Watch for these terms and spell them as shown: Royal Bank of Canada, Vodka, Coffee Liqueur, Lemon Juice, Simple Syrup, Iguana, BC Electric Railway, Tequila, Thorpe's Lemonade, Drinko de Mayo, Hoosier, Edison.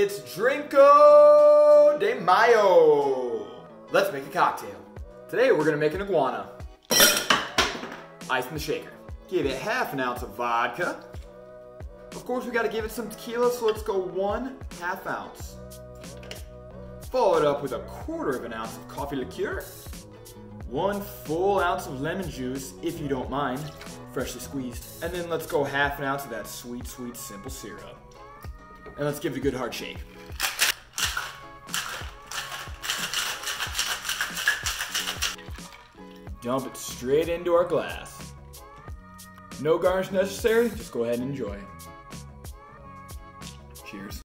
It's Drinko de Mayo. Let's make a cocktail. Today we're gonna make an iguana. Ice in the shaker. Give it 1/2 ounce of vodka. Of course we gotta give it some tequila, so let's go 1/2 ounce. Follow it up with 1/4 ounce of coffee liqueur. 1 full ounce of lemon juice, if you don't mind, freshly squeezed. And then let's go 1/2 ounce of that sweet, sweet simple syrup. And let's give it a good hard shake. Dump it straight into our glass. No garnish necessary, just go ahead and enjoy. Cheers.